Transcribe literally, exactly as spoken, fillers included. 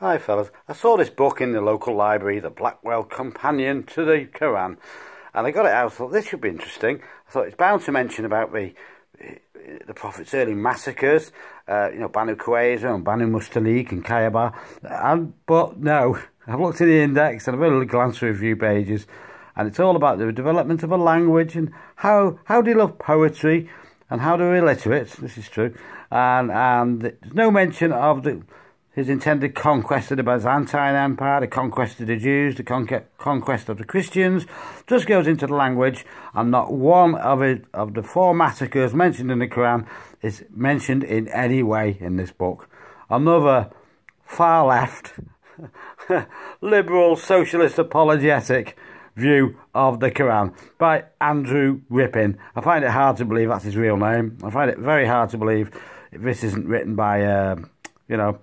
Hi fellas, I saw this book in the local library, The Blackwell Companion to the Quran, and I got it out, I thought this should be interesting. I thought it's bound to mention about the the Prophet's early massacres, uh, you know, Banu Khweza and Banu Mustanik and Kayaba, and, but no, I've looked at the index and I've only glanced through a few pages, and it's all about the development of a language and how, how do you love poetry and how they're illiterate, this is true, and, and there's no mention of the his intended conquest of the Byzantine Empire, the conquest of the Jews, the con conquest of the Christians, just goes into the language, and not one of it, of the four massacres mentioned in the Quran is mentioned in any way in this book. Another far left, liberal, socialist, apologetic view of the Quran by Andrew Rippin. I find it hard to believe that's his real name. I find it very hard to believe this isn't written by, uh, you know...